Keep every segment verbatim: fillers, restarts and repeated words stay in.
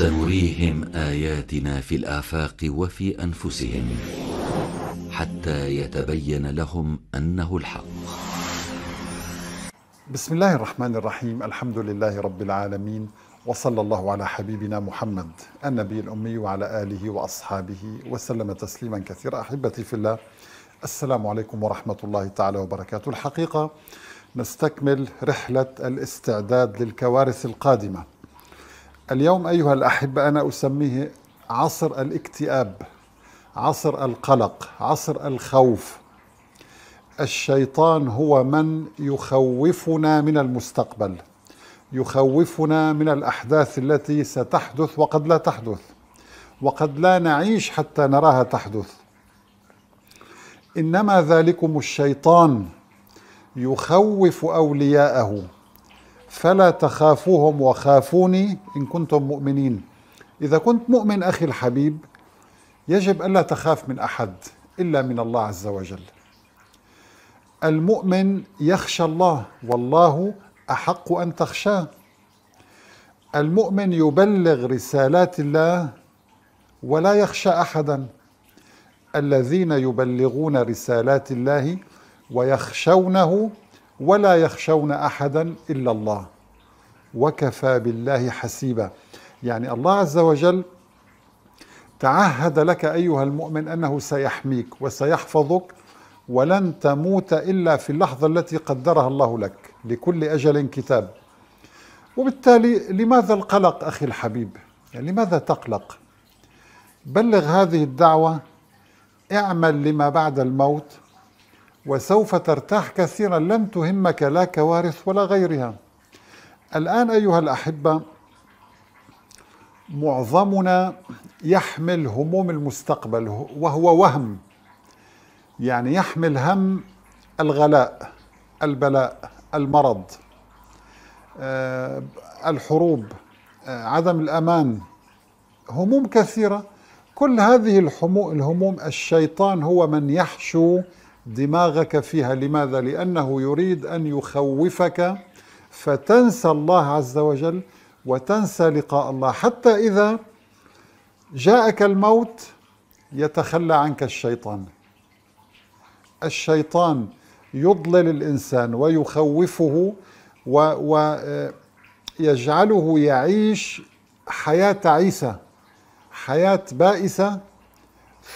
سنريهم آياتنا في الآفاق وفي أنفسهم حتى يتبين لهم أنه الحق. بسم الله الرحمن الرحيم، الحمد لله رب العالمين، وصلى الله على حبيبنا محمد النبي الأمي وعلى آله وأصحابه وسلم تسليما كثيرا. أحبتي في الله، السلام عليكم ورحمة الله تعالى وبركاته. الحقيقة نستكمل رحلة الاستعداد للكوارث القادمة. اليوم أيها الأحبة أنا أسميه عصر الاكتئاب، عصر القلق، عصر الخوف. الشيطان هو من يخوفنا من المستقبل، يخوفنا من الأحداث التي ستحدث وقد لا تحدث، وقد لا نعيش حتى نراها تحدث. إنما ذلكم الشيطان يخوف أولياءه، فلا تخافوهم وخافوني إن كنتم مؤمنين. إذا كنت مؤمن أخي الحبيب يجب ألا تخاف من أحد إلا من الله عز وجل. المؤمن يخشى الله والله أحق أن تخشاه. المؤمن يبلغ رسالات الله ولا يخشى أحدا. الذين يبلغون رسالات الله ويخشونه ولا يخشون أحدا إلا الله وكفى بالله حسيبا. يعني الله عز وجل تعهد لك أيها المؤمن أنه سيحميك وسيحفظك، ولن تموت إلا في اللحظة التي قدرها الله لك، لكل أجل كتاب. وبالتالي لماذا القلق أخي الحبيب؟ يعني لماذا تقلق؟ بلغ هذه الدعوة، اعمل لما بعد الموت وسوف ترتاح كثيرا، لن تهمك لا كوارث ولا غيرها. الآن أيها الأحبة معظمنا يحمل هموم المستقبل وهو وهم، يعني يحمل هم الغلاء، البلاء، المرض، الحروب، عدم الأمان، هموم كثيرة. كل هذه الهموم الشيطان هو من يحشو دماغك فيها. لماذا؟ لأنه يريد أن يخوفك فتنسى الله عز وجل وتنسى لقاء الله. حتى إذا جاءك الموت يتخلى عنك الشيطان. الشيطان يضلل الإنسان ويخوفه ويجعله يعيش حياة تعيسة، حياة بائسة،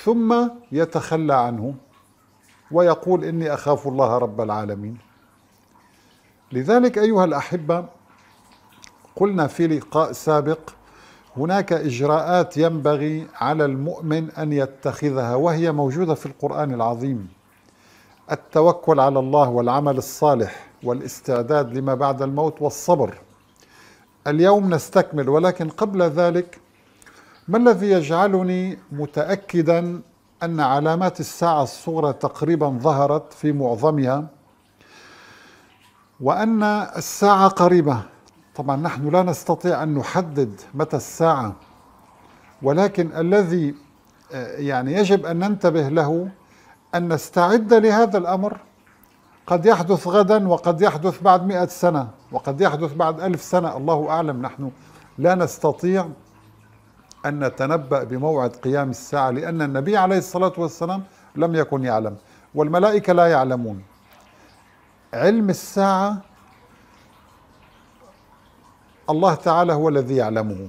ثم يتخلى عنه ويقول إني أخاف الله رب العالمين. لذلك أيها الأحبة قلنا في لقاء سابق هناك إجراءات ينبغي على المؤمن أن يتخذها وهي موجودة في القرآن العظيم: التوكل على الله والعمل الصالح والاستعداد لما بعد الموت والصبر. اليوم نستكمل، ولكن قبل ذلك ما الذي يجعلني متأكدا أن علامات الساعة الصغرى تقريبا ظهرت في معظمها وأن الساعة قريبة؟ طبعا نحن لا نستطيع أن نحدد متى الساعة، ولكن الذي يعني يجب أن ننتبه له أن نستعد لهذا الأمر. قد يحدث غدا، وقد يحدث بعد مئة سنة، وقد يحدث بعد ألف سنة، الله أعلم. نحن لا نستطيع أن نتنبأ بموعد قيام الساعة، لأن النبي عليه الصلاة والسلام لم يكن يعلم والملائكة لا يعلمون. علم الساعة الله تعالى هو الذي يعلمه.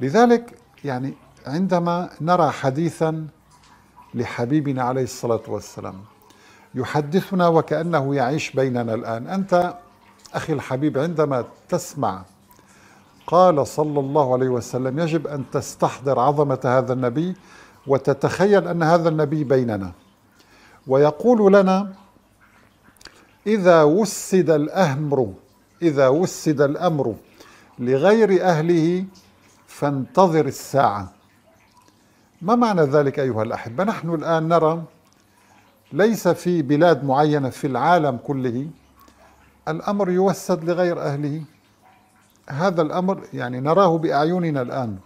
لذلك يعني عندما نرى حديثا لحبيبنا عليه الصلاة والسلام يحدثنا وكأنه يعيش بيننا الآن، أنت أخي الحبيب عندما تسمع قال صلى الله عليه وسلم يجب أن تستحضر عظمة هذا النبي وتتخيل أن هذا النبي بيننا، ويقول لنا: إذا وسد الأمر إذا وسد الأمر لغير أهله فانتظر الساعة. ما معنى ذلك أيها الأحبة؟ نحن الآن نرى ليس في بلاد معينة، في العالم كله الأمر يوسد لغير أهله. هذا الأمر يعني نراه بأعيننا الآن.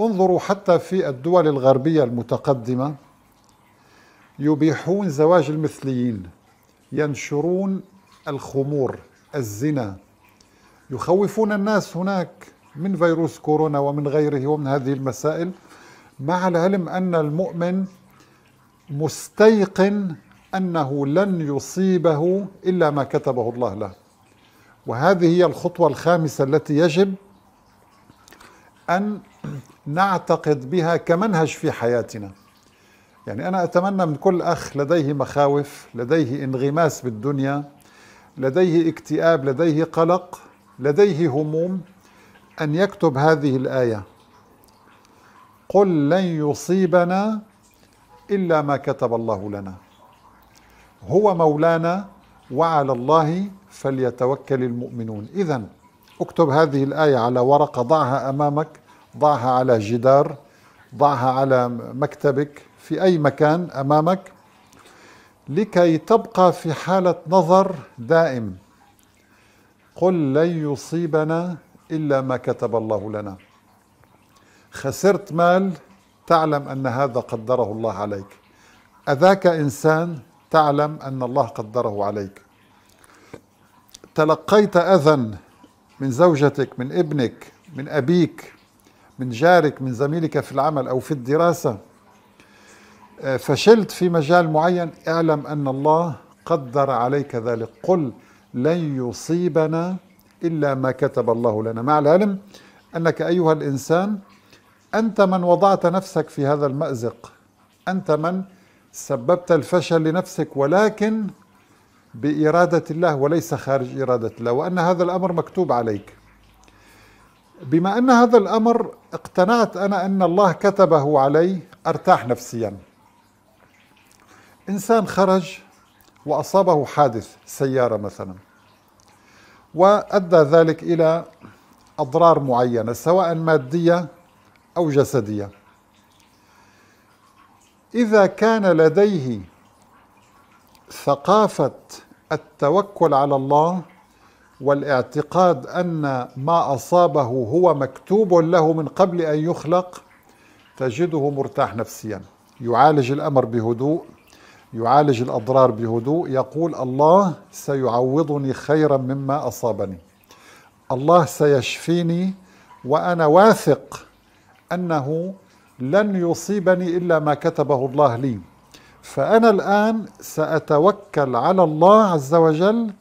انظروا حتى في الدول الغربية المتقدمة يبيحون زواج المثليين، ينشرون الخمور، الزنا، يخوفون الناس هناك، من فيروس كورونا ومن غيره ومن هذه المسائل، مع العلم أن المؤمن مستيقن أنه لن يصيبه إلا ما كتبه الله له. وهذه هي الخطوة الخامسة التي يجب أن نعتقد بها كمنهج في حياتنا. يعني أنا أتمنى من كل أخ لديه مخاوف، لديه انغماس بالدنيا، لديه اكتئاب، لديه قلق، لديه هموم، أن يكتب هذه الآية: قل لن يصيبنا إلا ما كتب الله لنا، هو مولانا وعلى الله فليتوكل المؤمنون. إذن اكتب هذه الآية على ورقة، ضعها أمامك، ضعها على جدار، ضعها على مكتبك، في أي مكان أمامك، لكي تبقى في حالة نظر دائم. قل لن يصيبنا إلا ما كتب الله لنا. خسرت مال، تعلم أن هذا قدره الله عليك. أذاك إنسان، تعلم أن الله قدره عليك. تلقيت أذى من زوجتك، من ابنك، من أبيك، من جارك، من زميلك في العمل أو في الدراسة، فشلت في مجال معين، اعلم أن الله قدر عليك ذلك. قل لن يصيبنا إلا ما كتب الله لنا، مع العلم أنك أيها الإنسان أنت من وضعت نفسك في هذا المأزق، أنت من سببت الفشل لنفسك، ولكن بإرادة الله وليس خارج إرادة الله، وأن هذا الأمر مكتوب عليك. بما أن هذا الأمر اقتنعت أنا أن الله كتبه علي، أرتاح نفسيا. إنسان خرج وأصابه حادث سيارة مثلا، وأدى ذلك إلى أضرار معينة سواء مادية أو جسدية. إذا كان لديه ثقافة التوكل على الله والاعتقاد أن ما أصابه هو مكتوب له من قبل أن يخلق، تجده مرتاح نفسيا، يعالج الأمر بهدوء، يعالج الأضرار بهدوء، يقول: الله سيعوضني خيرا مما أصابني، الله سيشفيني، وأنا واثق أنه لن يصيبني إلا ما كتبه الله لي، فأنا الآن سأتوكل على الله عز وجل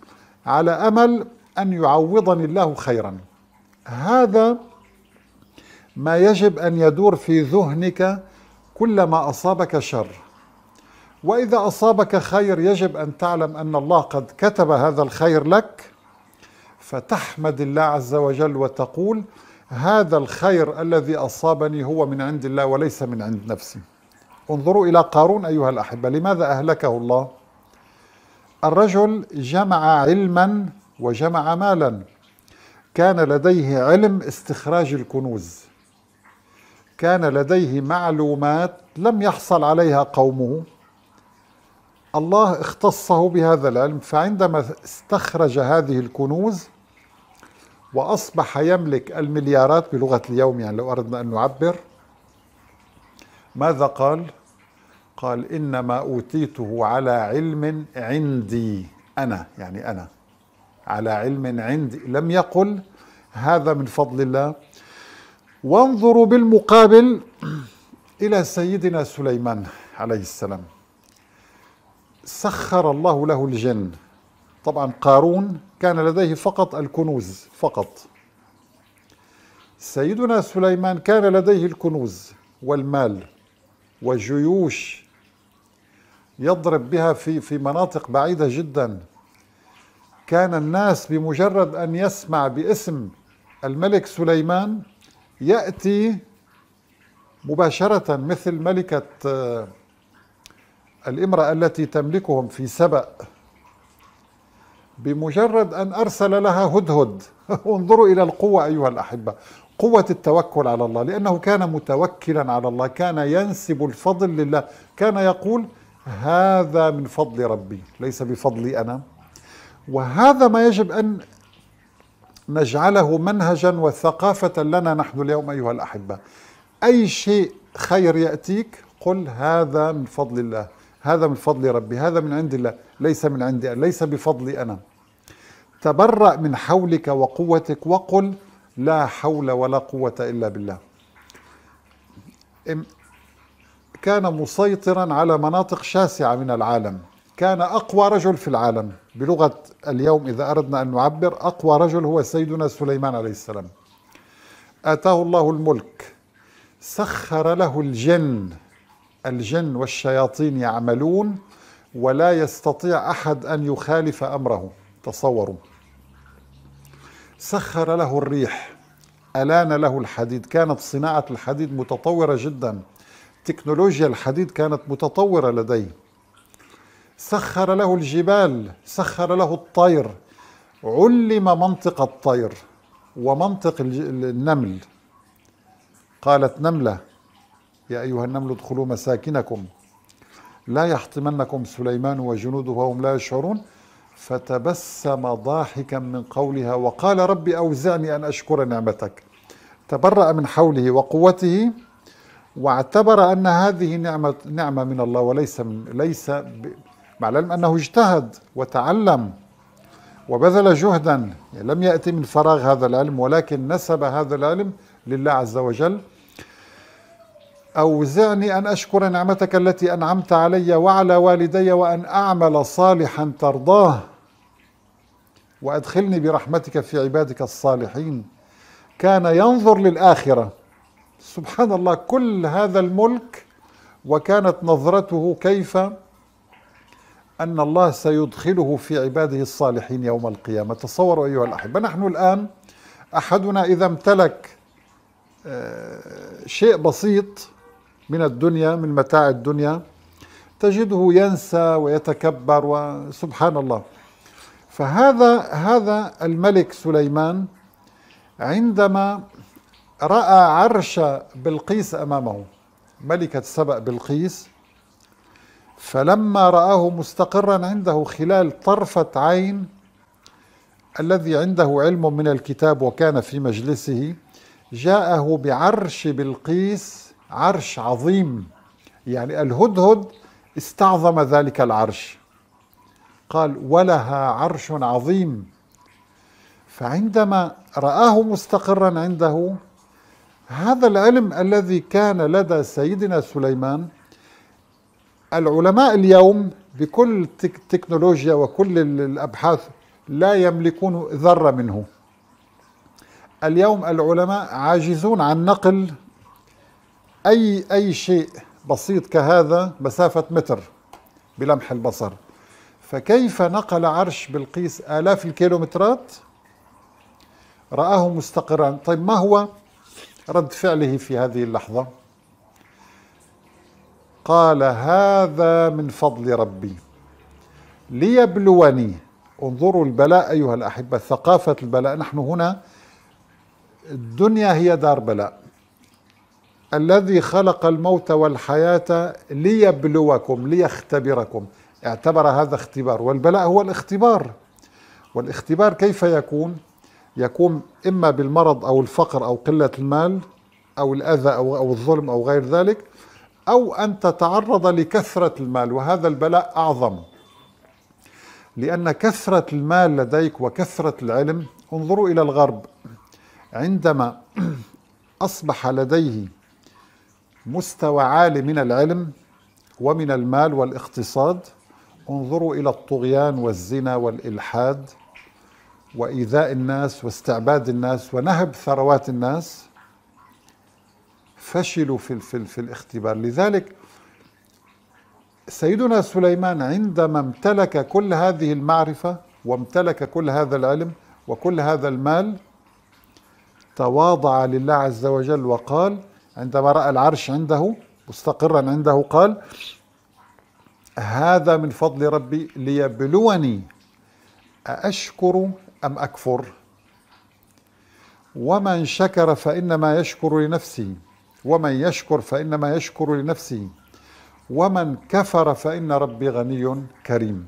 على أمل أن يعوضني الله خيرا. هذا ما يجب أن يدور في ذهنك كلما أصابك شر، وإذا أصابك خير يجب أن تعلم أن الله قد كتب هذا الخير لك، فتحمد الله عز وجل وتقول: هذا الخير الذي أصابني هو من عند الله وليس من عند نفسي. انظروا إلى قارون أيها الأحبة، لماذا أهلكه الله؟ الرجل جمع علما وجمع مالا، كان لديه علم استخراج الكنوز، كان لديه معلومات لم يحصل عليها قومه، الله اختصه بهذا العلم، فعندما استخرج هذه الكنوز وأصبح يملك المليارات بلغة اليوم، يعني لو أردنا أن نعبر، ماذا قال؟ قال: إنما أوتيته على علم عندي أنا، يعني أنا على علم عندي. لم يقل هذا من فضل الله. وانظروا بالمقابل إلى سيدنا سليمان عليه السلام، سخر الله له الجن. طبعا قارون كان لديه فقط الكنوز فقط، سيدنا سليمان كان لديه الكنوز والمال وجيوش يضرب بها في في مناطق بعيدة جدا. كان الناس بمجرد أن يسمع باسم الملك سليمان يأتي مباشرة، مثل ملكة الامرأة التي تملكهم في سبأ، بمجرد أن أرسل لها هدهد. انظروا إلى القوة أيها الأحبة، قوة التوكل على الله، لأنه كان متوكلا على الله، كان ينسب الفضل لله، كان يقول: هذا من فضل ربي ليس بفضلي أنا. وهذا ما يجب أن نجعله منهجا وثقافة لنا نحن اليوم أيها الأحبة. أي شيء خير يأتيك قل: هذا من فضل الله، هذا من فضل ربي، هذا من عند الله ليس من عندي، ليس بفضلي أنا. تبرأ من حولك وقوتك وقل: لا حول ولا قوة إلا بالله. كان مسيطرا على مناطق شاسعة من العالم، كان أقوى رجل في العالم بلغة اليوم إذا أردنا أن نعبر، أقوى رجل هو سيدنا سليمان عليه السلام. آتاه الله الملك، سخر له الجن، الجن والشياطين يعملون ولا يستطيع أحد أن يخالف أمره، تصوروا. سخر له الريح، ألان له الحديد، كانت صناعة الحديد متطورة جدا، تكنولوجيا الحديد كانت متطورة لديه. سخر له الجبال، سخر له الطير، علم منطق الطير ومنطق النمل. قالت نملة: يا أيها النمل ادخلوا مساكنكم لا يحطمنكم سليمان وجنوده وهم لا يشعرون. فتبسم ضاحكا من قولها وقال رب أوزعني أن أشكر نعمتك. تبرأ من حوله وقوته واعتبر أن هذه نعمة نعمة من الله، وليس ليس مع العلم أنه اجتهد وتعلم وبذل جهدا، يعني لم يأتي من فراغ هذا العلم، ولكن نسب هذا العلم لله عز وجل. أوزعني أن أشكر نعمتك التي أنعمت علي وعلى والدي وأن أعمل صالحا ترضاه وأدخلني برحمتك في عبادك الصالحين. كان ينظر للآخرة، سبحان الله، كل هذا الملك وكانت نظرته كيف أن الله سيدخله في عباده الصالحين يوم القيامة. تصوروا أيها الأحبة، نحن الآن أحدنا إذا امتلك شيء بسيط من الدنيا، من متاع الدنيا، تجده ينسى ويتكبر وسبحان الله. فهذا هذا الملك سليمان عندما رأى عرش بلقيس أمامه، ملكة سبأ بلقيس، فلما رآه مستقرا عنده خلال طرفة عين، الذي عنده علم من الكتاب وكان في مجلسه، جاءه بعرش بلقيس، عرش عظيم، يعني الهدهد استعظم ذلك العرش. قال ولها عرش عظيم. فعندما رآه مستقرا عنده، هذا العلم الذي كان لدى سيدنا سليمان، العلماء اليوم بكل التكنولوجيا وكل الأبحاث لا يملكون ذرة منه. اليوم العلماء عاجزون عن نقل أي أي شيء بسيط كهذا مسافة متر بلمح البصر، فكيف نقل عرش بلقيس آلاف الكيلومترات؟ رآه مستقرا. طيب ما هو رد فعله في هذه اللحظة؟ قال هذا من فضل ربي ليبلوني. انظروا البلاء أيها الأحبة، ثقافة البلاء. نحن هنا الدنيا هي دار بلاء. الذي خلق الموت والحياة ليبلوكم، ليختبركم. اعتبر هذا اختبار، والبلاء هو الاختبار. والاختبار كيف يكون؟ يكون إما بالمرض أو الفقر أو قلة المال أو الأذى أو, أو الظلم أو غير ذلك، أو أن تتعرض لكثرة المال، وهذا البلاء أعظم، لأن كثرة المال لديك وكثرة العلم. انظروا إلى الغرب، عندما أصبح لديه مستوى عالي من العلم ومن المال والاقتصاد، انظروا إلى الطغيان والزنا والإلحاد وإيذاء الناس واستعباد الناس ونهب ثروات الناس. فشلوا في, في, في الاختبار. لذلك سيدنا سليمان عندما امتلك كل هذه المعرفة وامتلك كل هذا العلم وكل هذا المال، تواضع لله عز وجل وقال، عندما رأى العرش عنده مستقرا عنده، قال هذا من فضل ربي ليبلوني أأشكر أم أكفر، ومن شكر فإنما يشكر لنفسه ومن يشكر فإنما يشكر لنفسه ومن كفر فإن ربي غني كريم.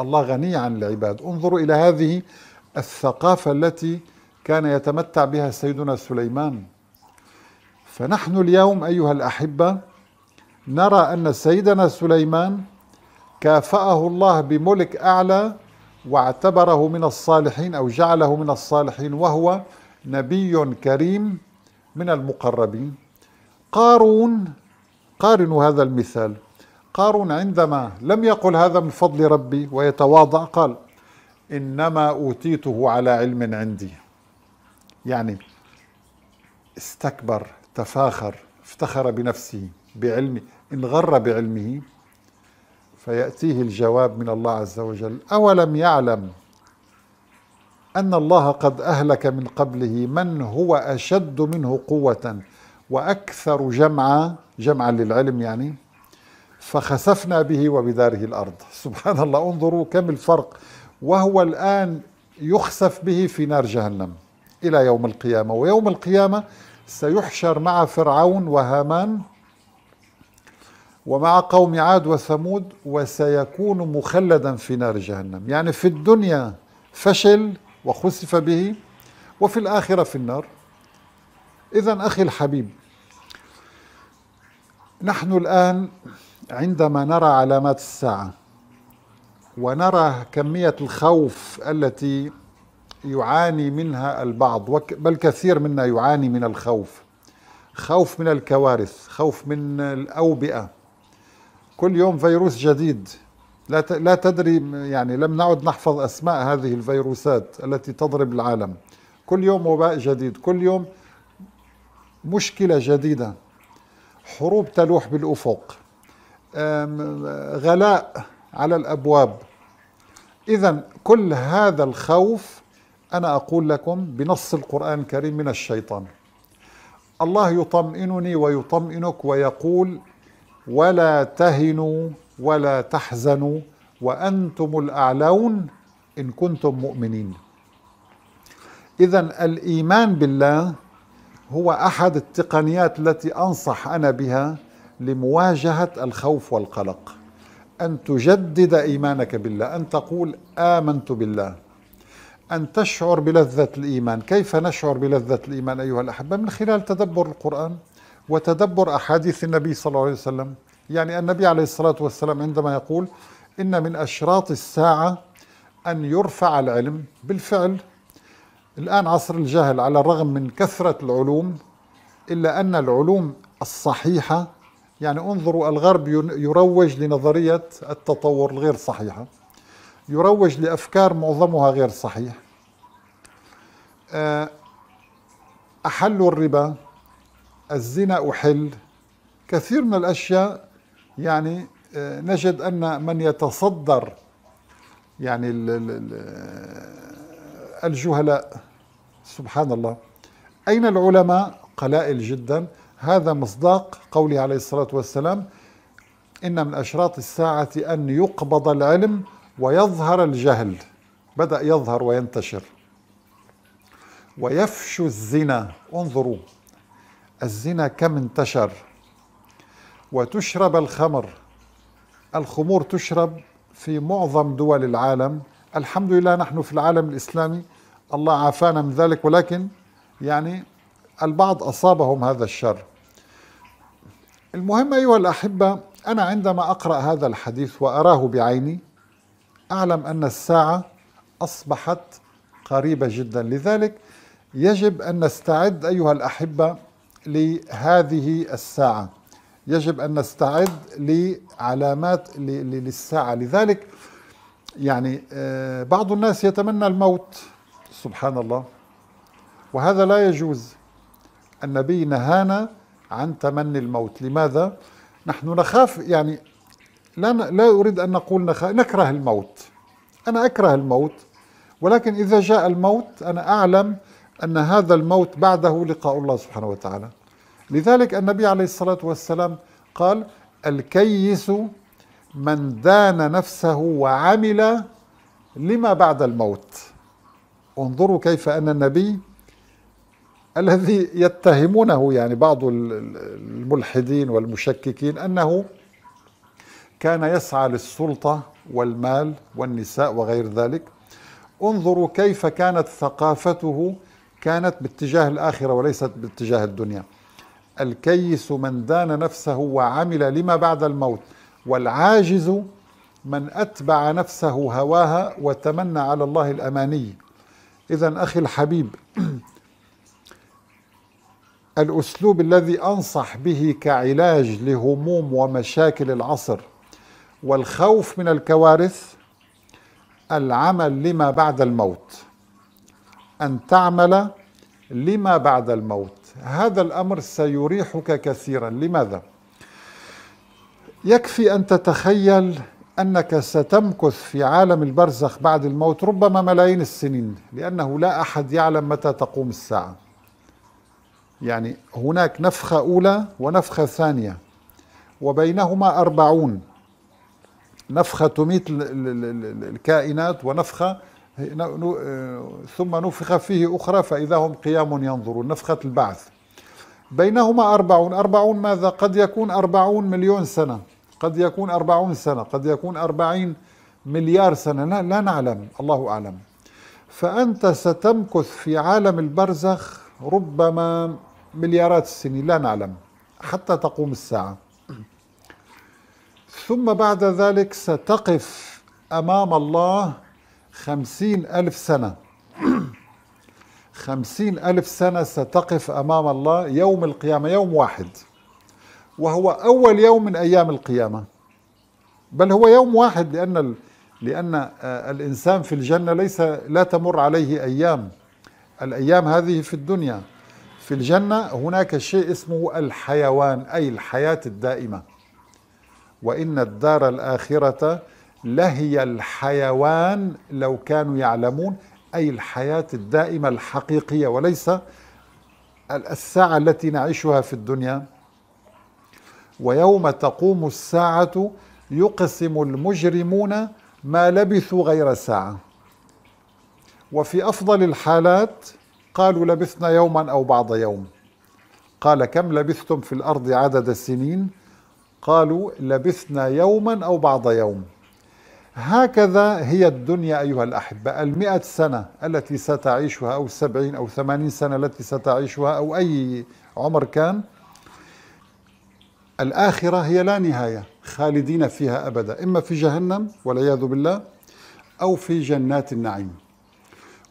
الله غني عن العباد. انظروا إلى هذه الثقافة التي كان يتمتع بها سيدنا سليمان. فنحن اليوم أيها الأحبة نرى أن سيدنا سليمان كافأه الله بملك أعلى واعتبره من الصالحين أو جعله من الصالحين، وهو نبي كريم من المقربين. قارون، قارنوا هذا المثال، قارون عندما لم يقل هذا من فضل ربي ويتواضع قال إنما أوتيته على علم عندي، يعني استكبر، تفاخر، افتخر بنفسه بعلمه، انغر بعلمه، فيأتيه الجواب من الله عز وجل: أولم يعلم أن الله قد أهلك من قبله من هو أشد منه قوة وأكثر جمعا، جمعا للعلم يعني، فخسفنا به وبداره الأرض. سبحان الله، انظروا كم الفرق، وهو الآن يخسف به في نار جهنم إلى يوم القيامة، ويوم القيامة سيحشر مع فرعون وهامان ومع قوم عاد وثمود، وسيكون مخلدا في نار جهنم. يعني في الدنيا فشل وخسف به، وفي الآخرة في النار. إذن أخي الحبيب، نحن الآن عندما نرى علامات الساعة ونرى كمية الخوف التي يعاني منها البعض، بل كثير منا يعاني من الخوف، خوف من الكوارث، خوف من الأوبئة، كل يوم فيروس جديد لا تدري، يعني لم نعد نحفظ أسماء هذه الفيروسات التي تضرب العالم، كل يوم وباء جديد، كل يوم مشكلة جديدة، حروب تلوح بالأفق، غلاء على الأبواب. إذن كل هذا الخوف، أنا أقول لكم بنص القرآن الكريم، من الشيطان. الله يطمئنني ويطمئنك ويقول: ولا تهنوا ولا تحزنوا وأنتم الأعلون إن كنتم مؤمنين. إذن الإيمان بالله هو أحد التقنيات التي أنصح أنا بها لمواجهة الخوف والقلق، أن تجدد إيمانك بالله، أن تقول آمنت بالله، أن تشعر بلذة الإيمان. كيف نشعر بلذة الإيمان أيها الأحبة؟ من خلال تدبر القرآن وتدبر أحاديث النبي صلى الله عليه وسلم. يعني النبي عليه الصلاة والسلام عندما يقول إن من أشراط الساعة أن يرفع العلم، بالفعل الآن عصر الجهل، على الرغم من كثرة العلوم إلا أن العلوم الصحيحة، يعني انظروا الغرب يروج لنظرية التطور الغير صحيحة، يروج لأفكار معظمها غير صحيح، أحلوا الربا، الزنا أحل، كثير من الأشياء، يعني نجد أن من يتصدر يعني الجهلاء. سبحان الله، أين العلماء؟ قلائل جدا. هذا مصداق قوله عليه الصلاة والسلام: إن من أشراط الساعة أن يقبض العلم ويظهر الجهل، بدأ يظهر وينتشر، ويفشو الزنا، انظروا الزنا كم انتشر، وتشرب الخمر، الخمور تشرب في معظم دول العالم. الحمد لله نحن في العالم الإسلامي الله عافانا من ذلك، ولكن يعني البعض أصابهم هذا الشر. المهم أيها الأحبة، أنا عندما أقرأ هذا الحديث وأراه بعيني أعلم أن الساعة أصبحت قريبة جدا. لذلك يجب أن نستعد أيها الأحبة لهذه الساعة، يجب أن نستعد لعلامات للساعة. لذلك يعني بعض الناس يتمنى الموت، سبحان الله، وهذا لا يجوز. النبي نهانا عن تمني الموت. لماذا؟ نحن نخاف، يعني لا لا أريد أن نقول نخاف، نكره الموت، أنا أكره الموت، ولكن إذا جاء الموت أنا أعلم أن هذا الموت بعده لقاء الله سبحانه وتعالى. لذلك النبي عليه الصلاة والسلام قال: الكيس من دان نفسه وعمل لما بعد الموت. انظروا كيف أن النبي الذي يتهمونه يعني بعض الملحدين والمشككين أنه كان يسعى للسلطة والمال والنساء وغير ذلك، انظروا كيف كانت ثقافته، كانت باتجاه الآخرة وليست باتجاه الدنيا. الكيس من دان نفسه وعمل لما بعد الموت، والعاجز من أتبع نفسه هواها وتمنى على الله الأماني. إذن أخي الحبيب الأسلوب الذي أنصح به كعلاج لهموم ومشاكل العصر والخوف من الكوارث العمل لما بعد الموت، أن تعمل لما بعد الموت. هذا الأمر سيريحك كثيرا. لماذا؟ يكفي أن تتخيل أنك ستمكث في عالم البرزخ بعد الموت ربما ملايين السنين، لأنه لا أحد يعلم متى تقوم الساعة. يعني هناك نفخة أولى ونفخة ثانية وبينهما أربعون، نفخة تميت الكائنات ونفخة ثم نفخ فيه أخرى فإذا هم قيام ينظرون، نفخة البعث. بينهما أربعون. أربعون ماذا؟ قد يكون أربعون مليون سنة، قد يكون أربعون سنة، قد يكون أربعين مليار سنة، لا نعلم، الله أعلم. فأنت ستمكث في عالم البرزخ ربما مليارات السنين، لا نعلم، حتى تقوم الساعة. ثم بعد ذلك ستقف أمام الله خمسين ألف سنة. خمسين ألف سنة ستقف أمام الله يوم القيامة، يوم واحد، وهو أول يوم من أيام القيامة، بل هو يوم واحد، لأن ال... لأن الإنسان في الجنة ليس لا تمر عليه أيام. الأيام هذه في الدنيا. في الجنة هناك شيء اسمه الحيوان، أي الحياة الدائمة. وإن الدار الآخرة لهي الحيوان لو كانوا يعلمون، أي الحياة الدائمة الحقيقية، وليس الساعة التي نعيشها في الدنيا. ويوم تقوم الساعة يقسم المجرمون ما لبثوا غير ساعة، وفي أفضل الحالات قالوا لبثنا يوما أو بعض يوم. قال كم لبثتم في الأرض عدد السنين؟ قالوا لبثنا يوما أو بعض يوم. هكذا هي الدنيا أيها الأحبة، المئة سنة التي ستعيشها أو السبعين أو ثمانين سنة التي ستعيشها أو أي عمر كان. الآخرة هي لا نهاية، خالدين فيها أبدا، إما في جهنم والعياذ بالله أو في جنات النعيم.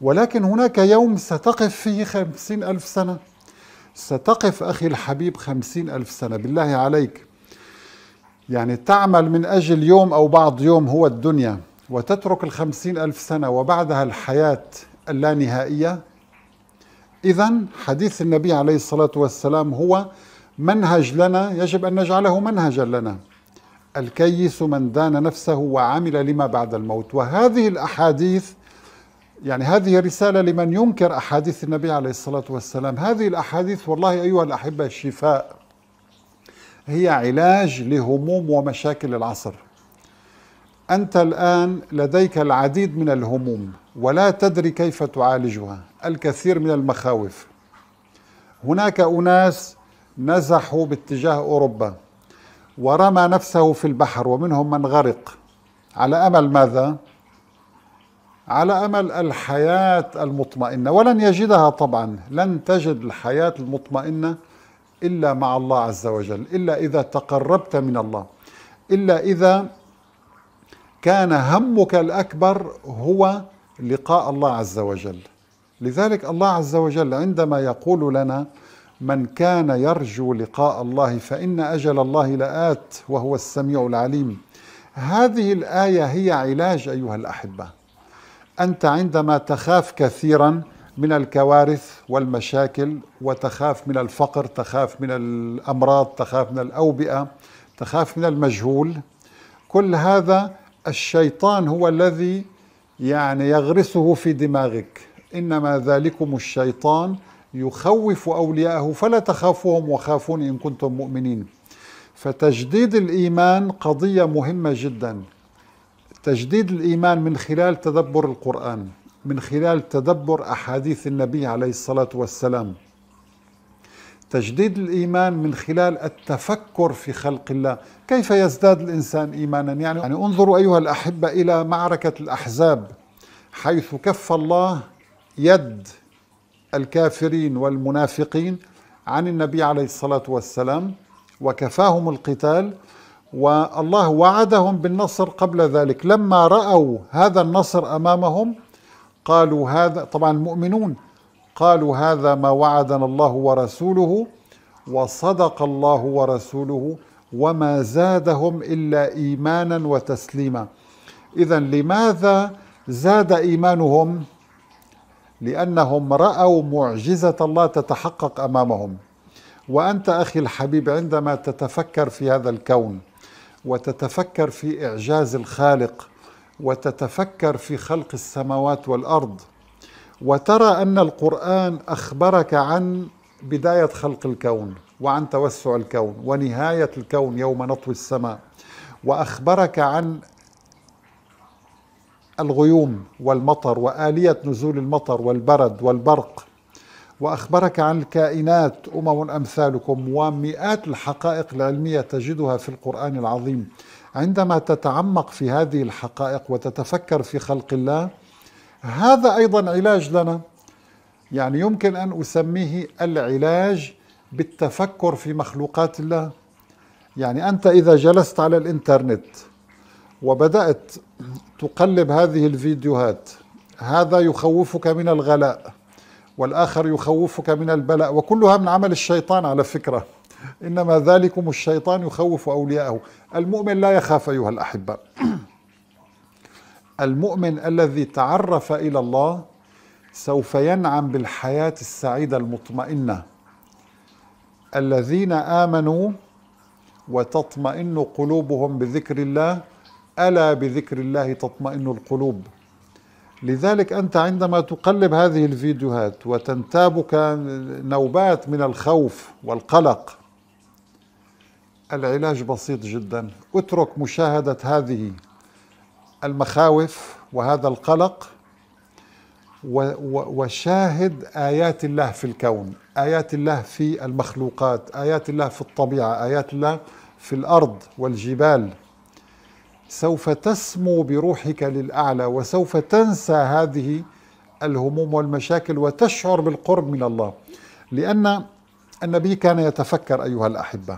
ولكن هناك يوم ستقف فيه خمسين ألف سنة. ستقف أخي الحبيب خمسين ألف سنة، بالله عليك، يعني تعمل من أجل يوم أو بعض يوم هو الدنيا، وتترك الخمسين ألف سنة وبعدها الحياة اللانهائية. إذن حديث النبي عليه الصلاة والسلام هو منهج لنا، يجب أن نجعله منهجا لنا. الكيس من دان نفسه وعمل لما بعد الموت. وهذه الأحاديث، يعني هذه رسالة لمن ينكر أحاديث النبي عليه الصلاة والسلام. هذه الأحاديث والله أيها الأحبة شفاء، هي علاج لهموم ومشاكل العصر. أنت الآن لديك العديد من الهموم ولا تدري كيف تعالجها، الكثير من المخاوف. هناك أناس نزحوا باتجاه أوروبا ورمى نفسه في البحر، ومنهم من غرق، على أمل ماذا؟ على أمل الحياة المطمئنة، ولن يجدها طبعا. لن تجد الحياة المطمئنة إلا مع الله عز وجل، إلا إذا تقربت من الله، إلا إذا كان همك الأكبر هو لقاء الله عز وجل. لذلك الله عز وجل عندما يقول لنا من كان يرجو لقاء الله فإن أجل الله لآت وهو السميع العليم، هذه الآية هي علاج أيها الأحبة. أنت عندما تخاف كثيرا من الكوارث والمشاكل، وتخاف من الفقر، تخاف من الأمراض، تخاف من الأوبئة، تخاف من المجهول، كل هذا الشيطان هو الذي يعني يغرسه في دماغك. إنما ذلكم الشيطان يخوف أولياءه فلا تخافوهم وخافون إن كنتم مؤمنين. فتجديد الإيمان قضية مهمة جدا. تجديد الإيمان من خلال تدبر القرآن، من خلال تدبر أحاديث النبي عليه الصلاة والسلام. تجديد الإيمان من خلال التفكر في خلق الله. كيف يزداد الإنسان إيمانا؟ يعني, يعني انظروا أيها الأحبة إلى معركة الأحزاب، حيث كف الله يد الكافرين والمنافقين عن النبي عليه الصلاة والسلام، وكفاهم القتال، والله وعدهم بالنصر قبل ذلك. لما رأوا هذا النصر أمامهم قالوا هذا، طبعا المؤمنون قالوا هذا ما وعدنا الله ورسوله وصدق الله ورسوله وما زادهم إلا إيمانا وتسليما. إذا لماذا زاد إيمانهم؟ لأنهم رأوا معجزة الله تتحقق أمامهم. وأنت أخي الحبيب عندما تتفكر في هذا الكون وتتفكر في إعجاز الخالق وتتفكر في خلق السماوات والأرض وترى أن القرآن أخبرك عن بداية خلق الكون وعن توسع الكون ونهاية الكون يوم نطوي السماء، وأخبرك عن الغيوم والمطر وآلية نزول المطر والبرد والبرق، وأخبرك عن الكائنات أمم أمثالكم ومئات الحقائق العلمية تجدها في القرآن العظيم. عندما تتعمق في هذه الحقائق وتتفكر في خلق الله، هذا أيضا علاج لنا، يعني يمكن أن أسميه العلاج بالتفكر في مخلوقات الله. يعني أنت إذا جلست على الإنترنت وبدأت تقلب هذه الفيديوهات، هذا يخوفك من الغلاء والآخر يخوفك من البلاء، وكلها من عمل الشيطان على فكرة، إنما ذلكم الشيطان يخوف أولياءه. المؤمن لا يخاف أيها الأحبة. المؤمن الذي تعرف إلى الله سوف ينعم بالحياة السعيدة المطمئنة. الذين آمنوا وتطمئن قلوبهم بذكر الله، ألا بذكر الله تطمئن القلوب. لذلك أنت عندما تقلب هذه الفيديوهات وتنتابك نوبات من الخوف والقلق، العلاج بسيط جدا، اترك مشاهدة هذه المخاوف وهذا القلق وشاهد آيات الله في الكون، آيات الله في المخلوقات، آيات الله في الطبيعة، آيات الله في الأرض والجبال. سوف تسمو بروحك للأعلى وسوف تنسى هذه الهموم والمشاكل وتشعر بالقرب من الله. لأن النبي كان يتفكر أيها الأحبة،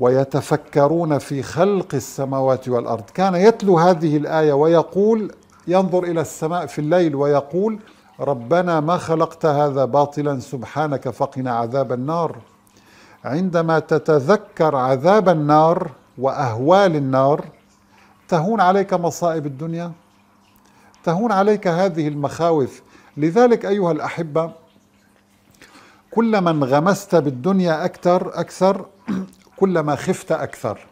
ويتفكرون في خلق السماوات والأرض. كان يتلو هذه الآية ويقول، ينظر إلى السماء في الليل ويقول ربنا ما خلقت هذا باطلا سبحانك فقنا عذاب النار. عندما تتذكر عذاب النار وأهوال النار تهون عليك مصائب الدنيا، تهون عليك هذه المخاوف. لذلك أيها الأحبة، كلما انغمست بالدنيا أكثر أكثر كلما خفت أكثر،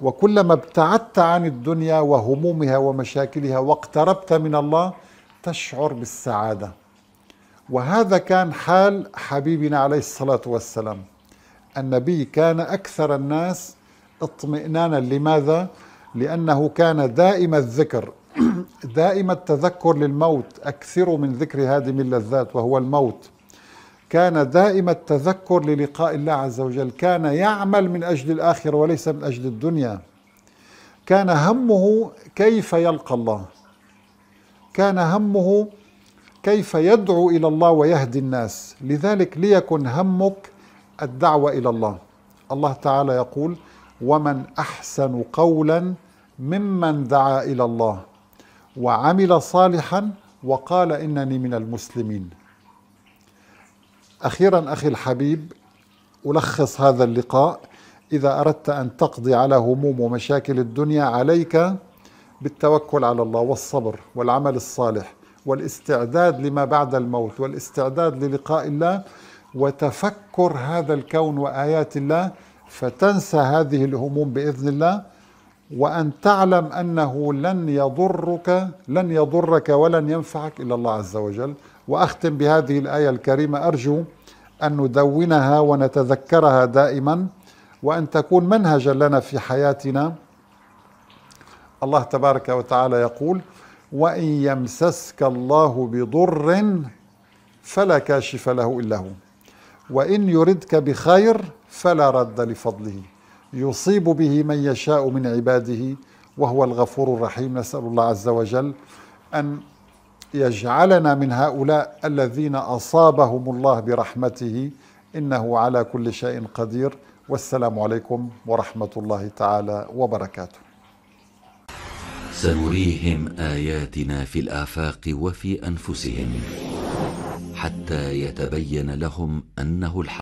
وكلما ابتعدت عن الدنيا وهمومها ومشاكلها واقتربت من الله تشعر بالسعادة. وهذا كان حال حبيبنا عليه الصلاة والسلام. النبي كان أكثر الناس اطمئنانا. لماذا؟ لأنه كان دائم الذكر، دائم التذكر للموت، أكثر من ذكر هادم اللذات وهو الموت. كان دائم التذكر للقاء الله عز وجل، كان يعمل من أجل الآخرة وليس من أجل الدنيا. كان همه كيف يلقى الله، كان همه كيف يدعو إلى الله ويهدي الناس. لذلك ليكن همك الدعوة إلى الله. الله تعالى يقول ومن أحسن قولا ممن دعا إلى الله وعمل صالحا وقال إنني من المسلمين. أخيرا أخي الحبيب، ألخص هذا اللقاء. إذا أردت أن تقضي على هموم ومشاكل الدنيا عليك بالتوكل على الله والصبر والعمل الصالح والاستعداد لما بعد الموت والاستعداد للقاء الله وتفكر هذا الكون وآيات الله، فتنسى هذه الهموم بإذن الله. وأن تعلم أنه لن يضرك لن يضرك ولن ينفعك إلا الله عز وجل. وأختم بهذه الآية الكريمة، أرجو أن ندونها ونتذكرها دائما وأن تكون منهجا لنا في حياتنا. الله تبارك وتعالى يقول وإن يمسسك الله بضر فلا كاشف له إلا هو وإن يردك بخير فلا رد لفضله يصيب به من يشاء من عباده وهو الغفور الرحيم. نسأل الله عز وجل أن يجعلنا من هؤلاء الذين أصابهم الله برحمته، إنه على كل شيء قدير. والسلام عليكم ورحمة الله تعالى وبركاته. سنريهم آياتنا في الآفاق وفي أنفسهم حتى يتبين لهم أنه الحق.